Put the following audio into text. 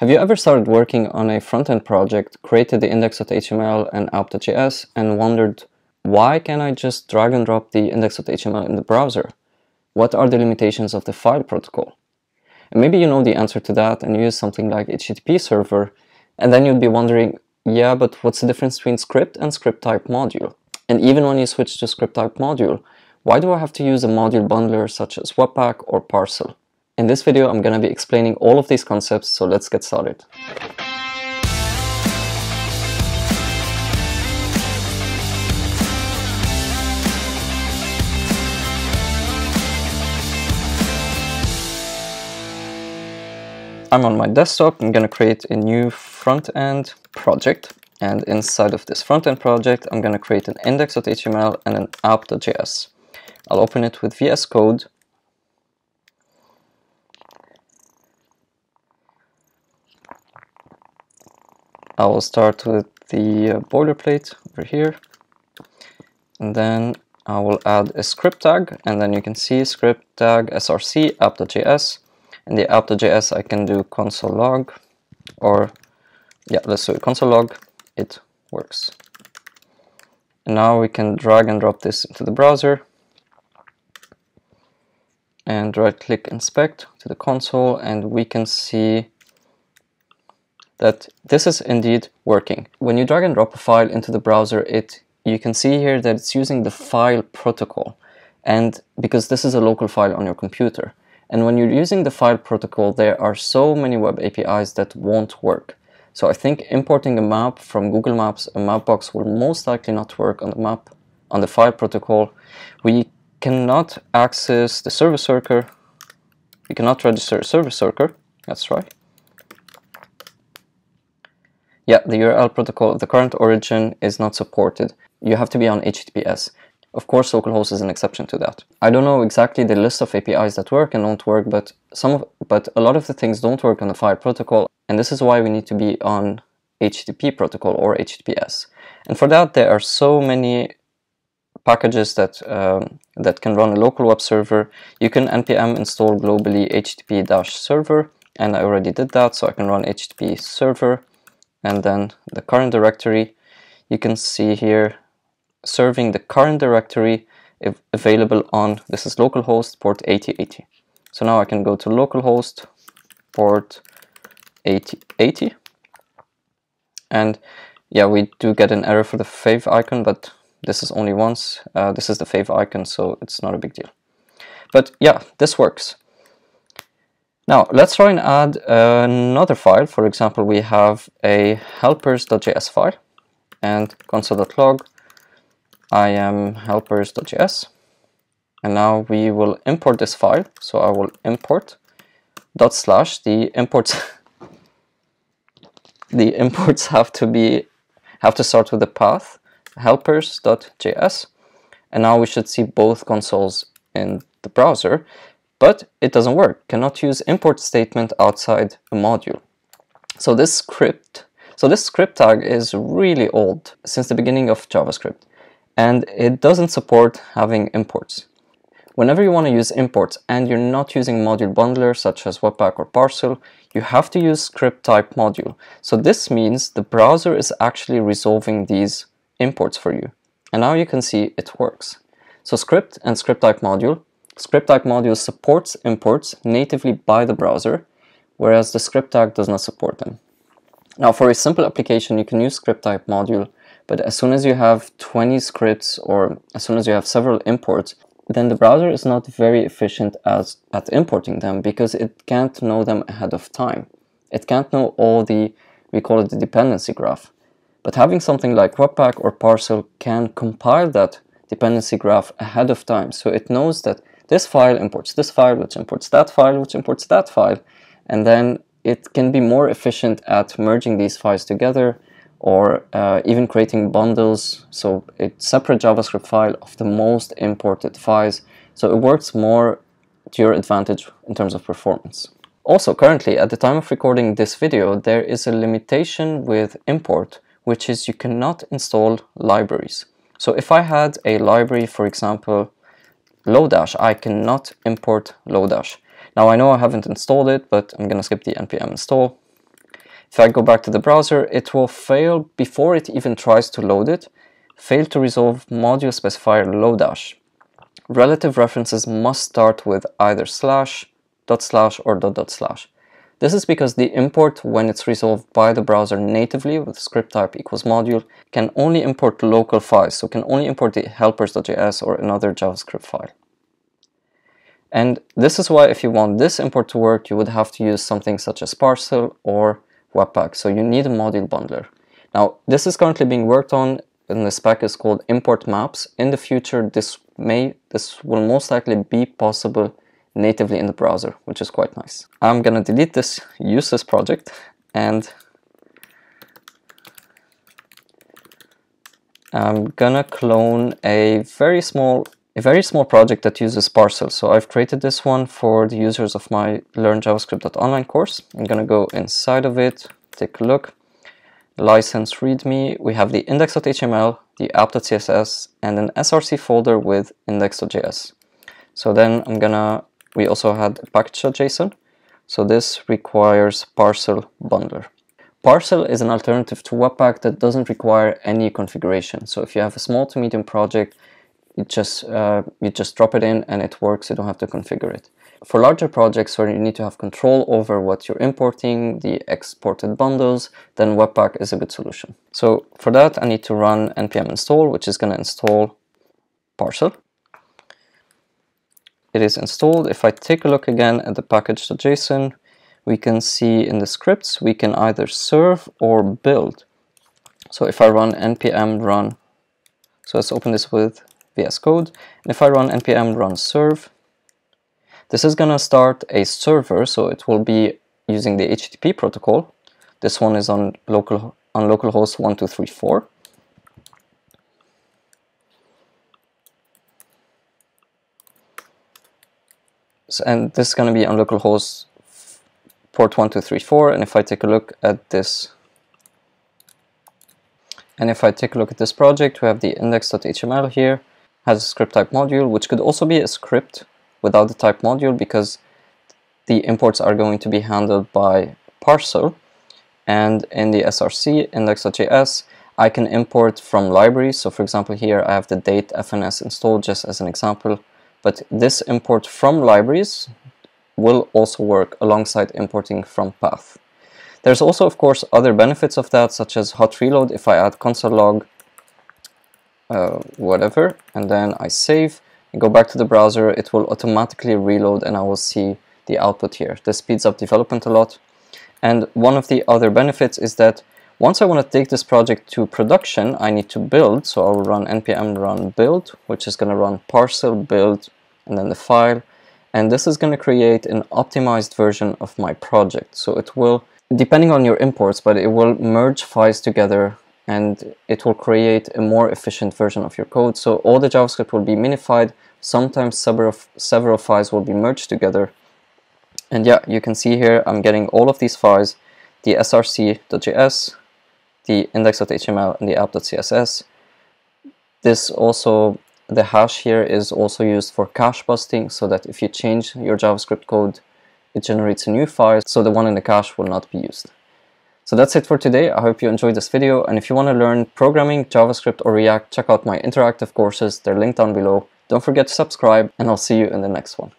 Have you ever started working on a front-end project, created the index.html and app.js, and wondered, why can't I just drag and drop the index.html in the browser? What are the limitations of the file protocol? And maybe you know the answer to that and use something like HTTP server, and then you'd be wondering, yeah, but what's the difference between script and script type module? And even when you switch to script type module, why do I have to use a module bundler such as Webpack or Parcel? In this video, I'm going to be explaining all of these concepts, so let's get started. I'm on my desktop. I'm going to create a new front-end project. And inside of this front-end project, I'm going to create an index.html and an app.js. I'll open it with VS Code. I will start with the boilerplate over here, and then I will add a script tag, and then you can see script tag src app.js, and the app.js I can do console log, or yeah, let's do console log, it works. And now we can drag and drop this into the browser, and right click inspect to the console, and we can see that this is indeed working. When you drag and drop a file into the browser, you can see here that it's using the file protocol, and because this is a local file on your computer. And when you're using the file protocol, there are so many web APIs that won't work. So I think importing a map from Google Maps, a Mapbox, will most likely not work on the map, on the file protocol. We cannot access the service worker. We cannot register a service worker, that's right. Yeah, the URL protocol of the current origin is not supported. You have to be on HTTPS. Of course, localhost is an exception to that. I don't know exactly the list of APIs that work and don't work, but a lot of the things don't work on the file protocol, and this is why we need to be on HTTP protocol or HTTPS. And for that, there are so many packages that can run a local web server. You can npm install globally http-server, and I already did that, so I can run http server. And then the current directory, you can see here, serving the current directory available on, this is localhost port 8080. So now I can go to localhost port 8080. And yeah, we do get an error for the fave icon, but this is only once. This is the fave icon, so it's not a big deal. But yeah, this works. Now let's try and add another file. For example, we have a helpers.js file and console.log I am helpers.js, and now we will import this file. So I will import / the imports. The imports have to start with the path helpers.js, and now we should see both consoles in the browser. But it doesn't work, cannot use import statement outside a module. So this script tag is really old, since the beginning of JavaScript, and it doesn't support having imports. Whenever you want to use imports and you're not using module bundler such as Webpack or Parcel, you have to use script type module. So this means the browser is actually resolving these imports for you. And now you can see it works. So script and script type module. Script type module supports imports natively by the browser, whereas the script tag does not support them. Now for a simple application, you can use script type module, but as soon as you have 20 scripts or as soon as you have several imports, then the browser is not very efficient at importing them, because it can't know them ahead of time. It can't know all the, we call it the dependency graph. But having something like Webpack or Parcel can compile that dependency graph ahead of time, so it knows that this file imports this file, which imports that file, which imports that file. And then it can be more efficient at merging these files together, or even creating bundles. So a separate JavaScript file of the most imported files. So it works more to your advantage in terms of performance. Also, currently, at the time of recording this video, there is a limitation with import, which is you cannot install libraries. So if I had a library, for example, Lodash, I cannot import Lodash. Now I know I haven't installed it, but I'm going to skip the npm install. If I go back to the browser, it will fail before it even tries to load it. Fail to resolve module specifier Lodash. Relative references must start with either slash, dot slash, or dot dot slash. This is because the import, when it's resolved by the browser natively with script type equals module, can only import local files, so can only import the helpers.js or another JavaScript file. And this is why if you want this import to work, you would have to use something such as Parcel or Webpack, so you need a module bundler. Now, this is currently being worked on, and the spec is called Import Maps. In the future, this will most likely be possible natively in the browser, which is quite nice. I'm gonna delete this useless project and I'm gonna clone a very small project that uses Parcel. So I've created this one for the users of my LearnJavaScript.Online course. I'm gonna go inside of it, take a look, license readme. We have the index.html, the app.css, and an src folder with index.js. So then we also had package.json, so this requires Parcel Bundler. Parcel is an alternative to Webpack that doesn't require any configuration. So if you have a small to medium project, you just drop it in and it works. You don't have to configure it. For larger projects where you need to have control over what you're importing, the exported bundles, then Webpack is a good solution. So for that, I need to run npm install, which is going to install Parcel. It is installed. If I take a look again at the package.json, we can see in the scripts, we can either serve or build. So if I run npm run, so let's open this with VS Code. And if I run npm run serve, this is going to start a server. So it will be using the HTTP protocol. This one is on localhost 1234. And this is going to be on localhost port 1234. And if I take a look at this, and if I take a look at this project, we have the index.html here, has a script type module, which could also be a script without the type module because the imports are going to be handled by Parcel. And in the src index.js, I can import from libraries. So for example, here I have the date-fns installed just as an example. But this import from libraries will also work alongside importing from path. There's also, of course, other benefits of that, such as hot reload. If I add console log, whatever, and then I save and go back to the browser, it will automatically reload and I will see the output here. This speeds up development a lot. And one of the other benefits is that once I want to take this project to production, I need to build. So I'll run npm run build, which is going to run Parcel build and then the file. And this is going to create an optimized version of my project. So it will, depending on your imports, but it will merge files together and it will create a more efficient version of your code. So all the JavaScript will be minified. Sometimes several files will be merged together. And yeah, you can see here, I'm getting all of these files, the src.js, the index.html and the app.css. This also, the hash here is also used for cache busting, so that if you change your JavaScript code, it generates a new file, so the one in the cache will not be used. So that's it for today. I hope you enjoyed this video, and if you want to learn programming, JavaScript or React, check out my interactive courses. They're linked down below. Don't forget to subscribe, and I'll see you in the next one.